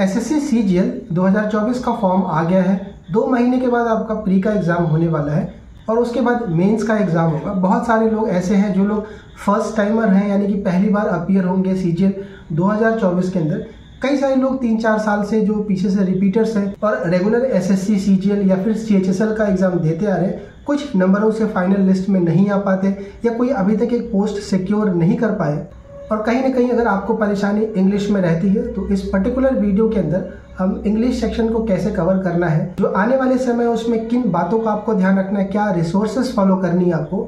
SSC CGL 2024 का form आ गया है। 2 महीने के बाद आपका प्री का एग्ज़ाम होने वाला है और उसके बाद मेंस का एग्ज़ाम होगा। बहुत सारे लोग ऐसे हैं जो लोग फर्स्ट टाइमर हैं, यानी कि पहली बार अपीयर होंगे सीजीएल 2024 के अंदर। कई सारे लोग 3-4 साल से जो पीछे से रिपीटर्स हैं और रेगुलर एसएससी सीजीएल या फिर सीएचएसएल का एग्ज़ाम देते आ रहे हैं, कुछ नंबरों से फाइनल लिस्ट में नहीं आ पाते या कोई अभी तक एक पोस्ट सिक्योर नहीं कर पाए। और कहीं ना कहीं अगर आपको परेशानी इंग्लिश में रहती है तो इस पर्टिकुलर वीडियो के अंदर हम इंग्लिश सेक्शन को कैसे कवर करना है, जो आने वाले समय उसमें किन बातों का आपको ध्यान रखना है, क्या रिसोर्सेस फॉलो करनी है आपको,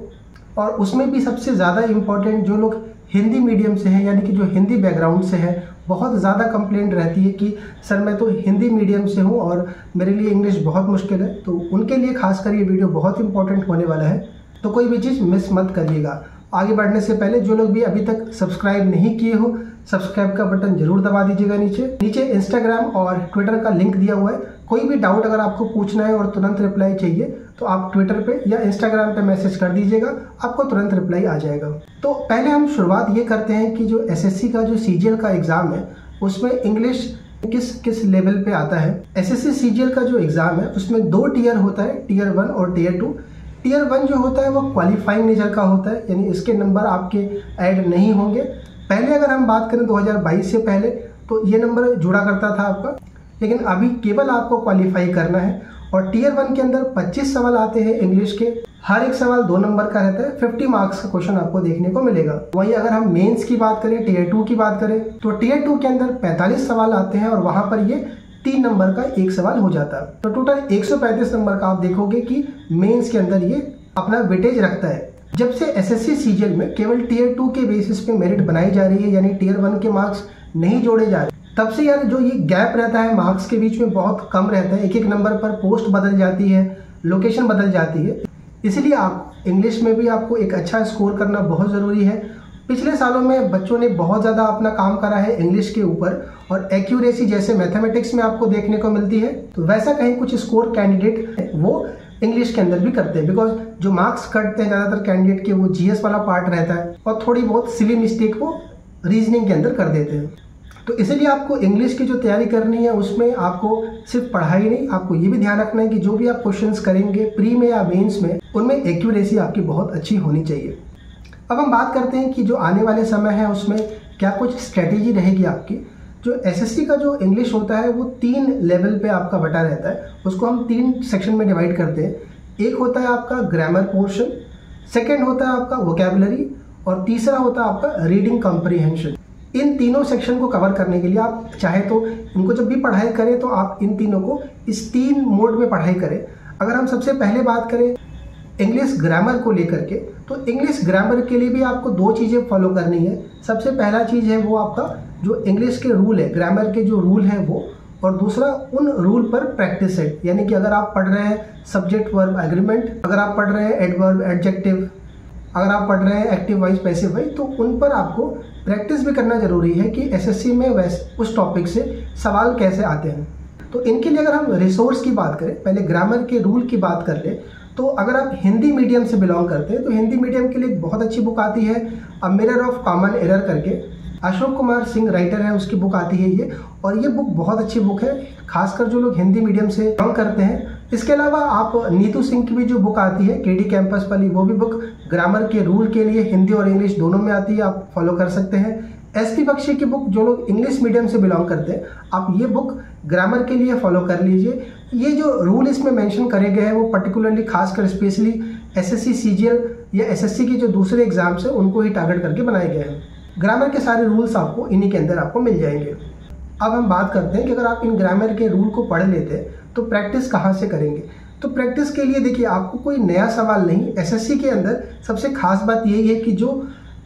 और उसमें भी सबसे ज़्यादा इम्पॉर्टेंट जो लोग हिंदी मीडियम से हैं, यानी कि जो हिंदी बैकग्राउंड से हैं, बहुत ज़्यादा कंप्लेंट रहती है कि सर मैं तो हिंदी मीडियम से हूँ और मेरे लिए इंग्लिश बहुत मुश्किल है, तो उनके लिए खासकर ये वीडियो बहुत इंपॉर्टेंट होने वाला है। तो कोई भी चीज़ मिस मत करिएगा। आगे बढ़ने से पहले जो लोग भी अभी तक सब्सक्राइब नहीं किए हो, सब्सक्राइब का बटन जरूर दबा दीजिएगा। नीचे इंस्टाग्राम और ट्विटर का लिंक दिया हुआ है। कोई भी डाउट अगर आपको पूछना है और तुरंत रिप्लाई चाहिए तो आप ट्विटर पे या इंस्टाग्राम पे मैसेज कर दीजिएगा, आपको तुरंत रिप्लाई आ जाएगा। तो पहले हम शुरुआत ये करते हैं कि जो एसएससी का जो सीजीएल का एग्ज़ाम है उसमें इंग्लिश किस लेवल पर आता है। एसएससी सीजीएल का जो एग्ज़ाम है उसमें 2 टियर होता है, टियर 1 और टियर 2। टियर 1 जो होता है वो क्वालिफाइंग नेचर का होता है, यानी इसके नंबर आपके ऐड नहीं होंगे। पहले अगर हम बात करें 2022 से पहले तो ये नंबर जुड़ा करता था आपका, लेकिन अभी केवल आपको क्वालिफाई करना है। और टियर 1 के अंदर 25 सवाल आते हैं इंग्लिश के, हर एक सवाल 2 नंबर का रहता है। 50 मार्क्स का क्वेश्चन आपको देखने को मिलेगा। वहीं अगर हम मेन्स की बात करें, टियर 2 की बात करें, तो टियर 2 के अंदर 45 सवाल आते हैं और वहाँ पर ये 3 नंबर का एक सवाल हो जाता है। तो टोटल 135 नंबर का आप देखोगे कि मेंस के अंदर ये अपना वेटेज रखता है। जब से एसएससी सीजीएल में केवल टियर 2 के बेसिस पे मेरिट बनाई जा रही है, यानी टियर 1 के मार्क्स नहीं जोड़े जा रहे, तब से यार जो ये गैप रहता है मार्क्स के बीच में बहुत कम रहता है। 1-1 नंबर पर पोस्ट बदल जाती है, लोकेशन बदल जाती है। इसलिए आप इंग्लिश में भी आपको एक अच्छा स्कोर करना बहुत ज़रूरी है। पिछले सालों में बच्चों ने बहुत ज़्यादा अपना काम करा है इंग्लिश के ऊपर, और एक्यूरेसी जैसे मैथमेटिक्स में आपको देखने को मिलती है, तो वैसा कहीं कुछ स्कोर कैंडिडेट वो इंग्लिश के अंदर भी करते हैं। बिकॉज जो मार्क्स कटते हैं ज़्यादातर कैंडिडेट के वो जीएस वाला पार्ट रहता है और थोड़ी बहुत सिली मिस्टेक वो रीजनिंग के अंदर कर देते हैं। तो इसीलिए आपको इंग्लिश की जो तैयारी करनी है उसमें आपको सिर्फ पढ़ाई नहीं, आपको ये भी ध्यान रखना है कि जो भी आप क्वेश्चंस करेंगे प्री में या मेंस में, उनमें एक्यूरेसी आपकी बहुत अच्छी होनी चाहिए। अब हम बात करते हैं कि जो आने वाले समय है उसमें क्या कुछ स्ट्रेटेजी रहेगी आपकी। जो एसएससी का जो इंग्लिश होता है वो 3 लेवल पे आपका बटा रहता है, उसको हम 3 सेक्शन में डिवाइड करते हैं। एक होता है आपका ग्रामर पोर्शन, सेकंड होता है आपका वोकेबुलरी, और तीसरा होता है आपका रीडिंग कॉम्प्रिहेंशन। इन 3 सेक्शन को कवर करने के लिए आप चाहे तो इनको जब भी पढ़ाई करें तो आप इन तीनों को इस 3 मोड में पढ़ाई करें। अगर हम सबसे पहले बात करें इंग्लिश ग्रामर को लेकर के, तो इंग्लिश ग्रामर के लिए भी आपको 2 चीज़ें फॉलो करनी है। सबसे पहला चीज़ है वो आपका जो इंग्लिश के रूल है, ग्रामर के जो रूल हैं वो, और दूसरा उन रूल पर प्रैक्टिस सेट, यानी कि अगर आप पढ़ रहे हैं सब्जेक्ट वर्ब एग्रीमेंट, अगर आप पढ़ रहे हैं एडवर्ब एडजेक्टिव, अगर आप पढ़ रहे हैं एक्टिव वाइज पैसिव वाइज, तो उन पर आपको प्रैक्टिस भी करना ज़रूरी है कि एसएससी में उस टॉपिक से सवाल कैसे आते हैं। तो इनके लिए अगर हम रिसोर्स की बात करें, पहले ग्रामर के रूल की बात कर लें, तो अगर आप हिंदी मीडियम से बिलोंग करते हैं तो हिंदी मीडियम के लिए बहुत अच्छी बुक आती है a mirror of common error करके, अशोक कुमार सिंह राइटर है, उसकी बुक आती है ये, और ये बुक बहुत अच्छी बुक है खासकर जो लोग हिंदी मीडियम से बिलोंग करते हैं। इसके अलावा आप नीतू सिंह की भी जो बुक आती है केडी कैंपस वाली, वो भी बुक ग्रामर के रूल के लिए हिंदी और इंग्लिश दोनों में आती है, आप फॉलो कर सकते हैं। एसटी बख्शी की बुक, जो लोग इंग्लिश मीडियम से बिलोंग करते हैं, आप ये बुक ग्रामर के लिए फॉलो कर लीजिए। ये जो रूल इसमें मेंशन करे गए हैं वो पर्टिकुलरली खासकर स्पेशली एसएससी सीजीएल या एसएससी के जो दूसरे एग्जाम्स हैं उनको ही टारगेट करके बनाए गए हैं। ग्रामर के सारे रूल्स आपको इन्हीं के अंदर आपको मिल जाएंगे। अब हम बात करते हैं कि अगर आप इन ग्रामर के रूल को पढ़ लेते हैं तो प्रैक्टिस कहाँ से करेंगे। तो प्रैक्टिस के लिए देखिए आपको कोई नया सवाल नहीं, एसएससी के अंदर सबसे खास बात यही है कि जो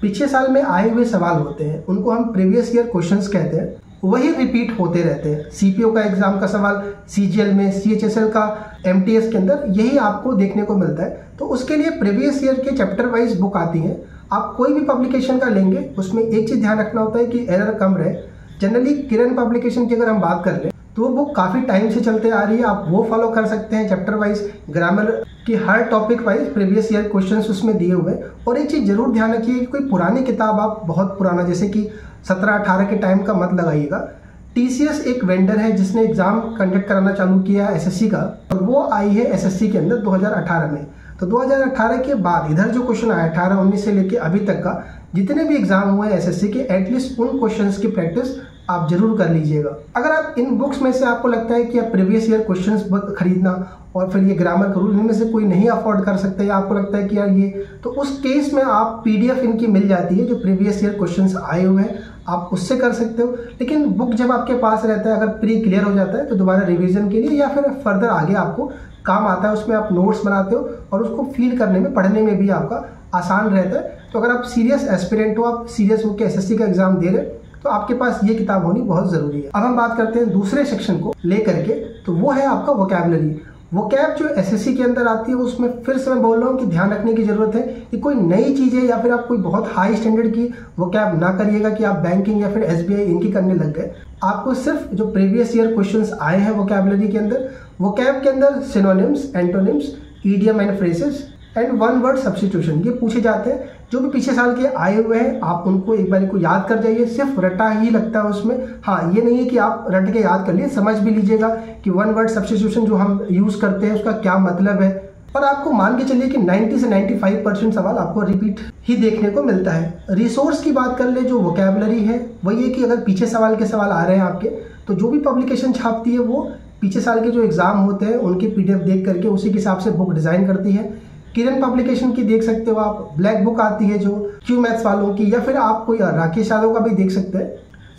पिछले साल में आए हुए सवाल होते हैं उनको हम प्रीवियस ईयर क्वेश्चंस कहते हैं, वही रिपीट होते रहते हैं। सीपीओ का एग्जाम का सवाल सीजीएल में, सीएचएसएल का, एमटीएस के अंदर यही आपको देखने को मिलता है। तो उसके लिए प्रीवियस ईयर के चैप्टर वाइज बुक आती हैं, आप कोई भी पब्लिकेशन का लेंगे उसमें एक चीज़ ध्यान रखना होता है कि एरर कम रहे। जनरली किरण पब्लिकेशन की अगर हम बात कर लें तो वो बुक काफ़ी टाइम से चलते आ रही है, आप वो फॉलो कर सकते हैं। चैप्टर वाइज ग्रामर की हर topic wise previous year questions उसमें दिए हुए हैं। और एक चीज़ ज़रूर ध्यान रखिए कि कोई पुरानी किताब आप बहुत पुराना जैसे कि 17-18 के टाइम का मत लगाइएगा। टीसीएस एक वेंडर है जिसने एग्जाम कंडक्ट कराना चालू किया है एसएससी का, और वो आई है एसएससी के अंदर 2018 में। तो 2018 के बाद इधर जो क्वेश्चन आया 18-19 से लेके अभी तक का जितने भी एग्जाम हुए एसएससी के, एटलीस्ट उन क्वेश्चंस की प्रैक्टिस आप जरूर कर लीजिएगा। अगर आप इन बुक्स में से आपको लगता है कि आप प्रीवियस ईयर क्वेश्चंस खरीदना और फिर ये ग्रामर का रूल इनमें से कोई नहीं अफोर्ड कर सकते, या आपको लगता है कि यार ये, तो उस केस में आप पीडीएफ इनकी मिल जाती है जो प्रीवियस ईयर क्वेश्चंस आए हुए हैं, आप उससे कर सकते हो। लेकिन बुक जब आपके पास रहता है, अगर प्री क्लियर हो जाता है तो दोबारा रिवीजन के लिए या फिर फर्दर आगे आपको काम आता है, उसमें आप नोट्स बनाते हो और उसको फील करने में, पढ़ने में भी आपका आसान रहता है। तो अगर आप सीरियस एस्पिरेंट हो, आप सीरियस होकर एसएससी का एग्जाम दे रहे हो, तो आपके पास ये किताब होनी बहुत ज़रूरी है। अब हम बात करते हैं दूसरे सेक्शन को लेकर के, तो वो है आपका वोकैबुलरी। वोकैब जो एसएससी के अंदर आती है उसमें फिर से मैं बोल रहा हूँ कि ध्यान रखने की ज़रूरत है कि कोई नई चीज़ है या फिर आप कोई बहुत हाई स्टैंडर्ड की वोकैब ना करिएगा कि आप बैंकिंग या फिर एसबीआई इनकी करने लग गए। आपको सिर्फ जो प्रीवियस ईयर क्वेश्चंस आए हैं वोकैबुलरी के अंदर, वोकैब के अंदर synonyms, antonyms, idiom and phrases and one word substitution ये पूछे जाते हैं। जो भी पिछले साल के आए हुए हैं आप उनको एक बार को याद कर जाइए, सिर्फ रटा ही लगता है उसमें। हाँ, ये नहीं है कि आप रट के याद कर लिए, समझ भी लीजिएगा कि वन वर्ड सब्स्टिट्यूशन जो हम यूज़ करते हैं उसका क्या मतलब है। और आपको मान के चलिए कि 90 से 95% सवाल आपको रिपीट ही देखने को मिलता है। रिसोर्स की बात कर ले जो वोकैबुलरी है, वही है कि अगर पीछे सवाल के सवाल आ रहे हैं आपके, तो जो भी पब्लिकेशन छापती है वो पिछले साल के जो एग्ज़ाम होते हैं उनके पीडीएफ देख करके उसी के हिसाब से बुक डिज़ाइन करती है। किरण पब्लिकेशन की देख सकते हो आप, ब्लैक बुक आती है जो क्यू मैथ्स वालों की, या फिर आप कोई राकेश यादव का भी देख सकते हैं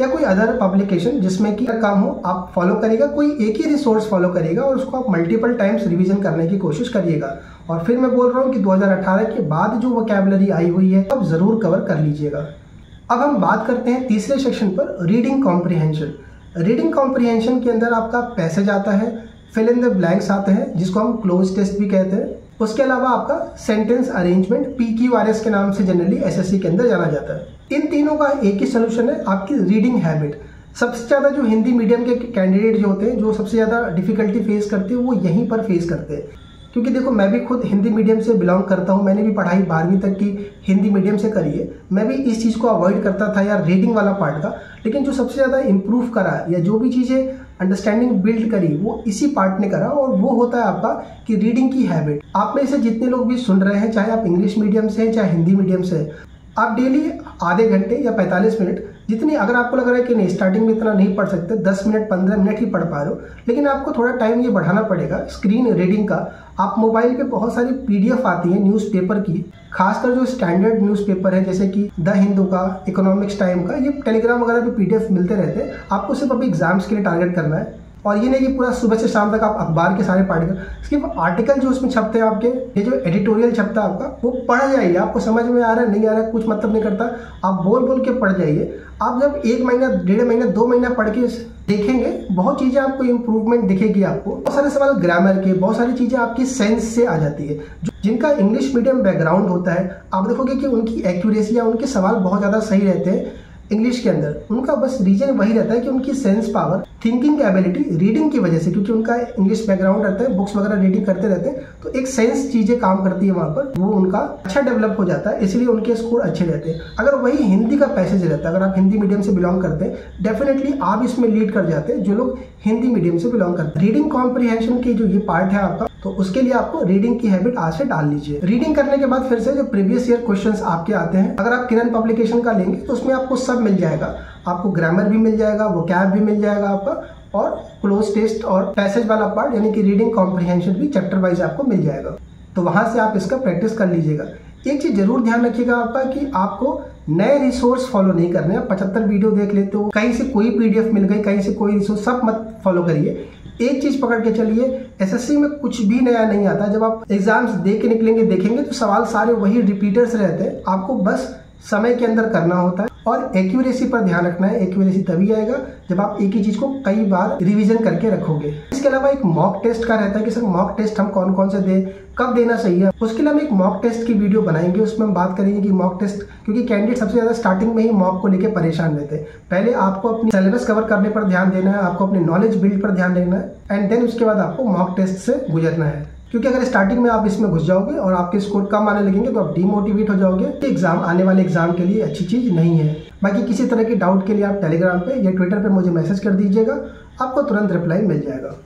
या कोई अदर पब्लिकेशन जिसमें कि काम हो आप फॉलो करेगा, कोई एक ही रिसोर्स फॉलो करेगा और उसको आप मल्टीपल टाइम्स रिवीजन करने की कोशिश करिएगा। और फिर मैं बोल रहा हूँ कि 2018 के बाद जो वोकैबुलरी आई हुई है आप ज़रूर कवर कर लीजिएगा। अब हम बात करते हैं तीसरे सेक्शन पर, रीडिंग कॉम्प्रीहेंशन। रीडिंग कॉम्प्रीहेंशन के अंदर आपका पैसेज आता है, फिल इन द ब्लैंक्स आते हैं जिसको हम क्लोज टेस्ट भी कहते हैं। उसके अलावा आपका सेंटेंस अरेंजमेंट PQRS के नाम से जनरली एसएससी के अंदर जाना जाता है। इन तीनों का एक ही सोल्यूशन है, आपकी रीडिंग हैबिट। सबसे ज़्यादा जो हिंदी मीडियम के कैंडिडेट जो होते हैं, जो सबसे ज़्यादा डिफिकल्टी फेस करते हैं, वो यहीं पर फेस करते हैं। क्योंकि देखो, मैं भी खुद हिंदी मीडियम से बिलोंग करता हूँ, मैंने भी पढ़ाई 12वीं तक की हिंदी मीडियम से करी है। मैं भी इस चीज़ को अवॉइड करता था यार रीडिंग वाला पार्ट का, लेकिन जो सबसे ज़्यादा इम्प्रूव करा या जो भी चीज़ें अंडरस्टैंडिंग बिल्ड करी वो इसी पार्ट ने करा, और वो होता है आपका कि रीडिंग की हैबिट। आप में से जितने लोग भी सुन रहे हैं, चाहे आप इंग्लिश मीडियम से हैं चाहे हिंदी मीडियम से हैं, आप डेली आधे घंटे या 45 मिनट जितनी, अगर आपको लग रहा है कि नहीं स्टार्टिंग में इतना नहीं पढ़ सकते, 10 मिनट 15 मिनट ही पढ़ पा रहे हो, लेकिन आपको थोड़ा टाइम ये बढ़ाना पड़ेगा स्क्रीन रीडिंग का। आप मोबाइल पे बहुत सारी पीडीएफ आती है न्यूज़पेपर की, खासकर जो स्टैंडर्ड न्यूज़पेपर है जैसे कि द हिंदू का, इकोनॉमिक्स टाइम का, ये टेलीग्राम वगैरह पे पीडीएफ मिलते रहते हैं। आपको सिर्फ अभी एग्जाम्स के लिए टारगेट करना है, और ये नहीं कि पूरा सुबह से शाम तक आप अखबार के सारे पार्टिकल, सिर्फ आर्टिकल जो उसमें छपते हैं आपके, ये जो एडिटोरियल छपता है आपका वो पढ़ जाइए। आपको समझ में आ रहा है नहीं आ रहा है कुछ मतलब नहीं करता, आप बोल बोल के पढ़ जाइए। आप जब एक महीना, डेढ़ महीना, 2 महीना पढ़ के देखेंगे, बहुत चीज़ें आपको इम्प्रूवमेंट दिखेगी। आपको बहुत सारे सवाल ग्रामर के, बहुत सारी चीज़ें आपकी सेंस से आ जाती है। जिनका इंग्लिश मीडियम बैकग्राउंड होता है आप देखोगे कि उनकी एक्यूरेसी या उनके सवाल बहुत ज़्यादा सही रहते हैं इंग्लिश के अंदर। उनका बस रीजन वही रहता है कि उनकी sense power, thinking ability reading की वजह से, क्योंकि उनका इंग्लिश बैकग्राउंड रहता है, बुक्स वगैरह रीडिंग करते रहते हैं, तो एक सेंस चीज़ें काम करती है वहाँ पर, वो उनका अच्छा डेवलप हो जाता है, इसलिए उनके स्कोर अच्छे रहते हैं। अगर वही हिंदी का पैसेज रहता है, अगर आप हिंदी मीडियम से बिलोंग करते हैं, डेफिनेटली आप इसमें लीड कर जाते हैं जो लोग हिंदी मीडियम से बिलोंग करते हैं। रीडिंग कॉम्प्रीहेंशन की जो ये पार्ट है आपका, तो उसके लिए आपको रीडिंग की हैबिट आज से डाल लीजिए। रीडिंग करने के बाद फिर से जो प्रीवियस ईयर क्वेश्चंस आपके आते हैं, अगर आप किरण पब्लिकेशन का लेंगे तो उसमें आपको सब मिल जाएगा, आपको ग्रामर भी मिल जाएगा, वोकैब भी मिल जाएगा आपका, और क्लोज टेस्ट और पैसेज वाला पार्ट यानी कि रीडिंग कॉम्प्रीहेंशन भी चैप्टर वाइज आपको मिल जाएगा। तो वहाँ से आप इसका प्रैक्टिस कर लीजिएगा। एक चीज़ जरूर ध्यान रखिएगा आपका कि आपको नए रिसोर्स फॉलो नहीं करने। आप 75 वीडियो देख लेते हो, कहीं से कोई पीडीएफ मिल गई, कहीं से कोई रिसोर्स, सब मत फॉलो करिए। एक चीज़ पकड़ के चलिए, एसएससी में कुछ भी नया नहीं आता। जब आप एग्जाम्स दे के निकलेंगे, देखेंगे तो सवाल सारे वही रिपीटर्स रहते हैं। आपको बस समय के अंदर करना होता है और एक्यूरेसी पर ध्यान रखना है। एक्यूरेसी तभी आएगा जब आप एक ही चीज़ को कई बार रिवीजन करके रखोगे। इसके अलावा एक मॉक टेस्ट का रहता है कि सर मॉक टेस्ट हम कौन कौन से दें, कब देना सही है, उसके लिए हम एक मॉक टेस्ट की वीडियो बनाएंगे। उसमें हम बात करेंगे कि मॉक टेस्ट, क्योंकि कैंडिडेट सबसे ज़्यादा स्टार्टिंग में ही मॉक को लेकर परेशान रहते हैं। पहले आपको अपनी सिलेबस कवर करने पर ध्यान देना है, आपको अपने नॉलेज बिल्ड पर ध्यान देना है, एंड देन उसके बाद आपको मॉक टेस्ट से गुजरना है। क्योंकि अगर स्टार्टिंग में आप इसमें घुस जाओगे और आपके स्कोर कम आने लगेंगे तो आप डीमोटिवेट हो जाओगे, एग्जाम आने वाले एग्जाम के लिए अच्छी चीज़ नहीं है। बाकी किसी तरह की डाउट के लिए आप टेलीग्राम पे या ट्विटर पे मुझे मैसेज कर दीजिएगा, आपको तुरंत रिप्लाई मिल जाएगा।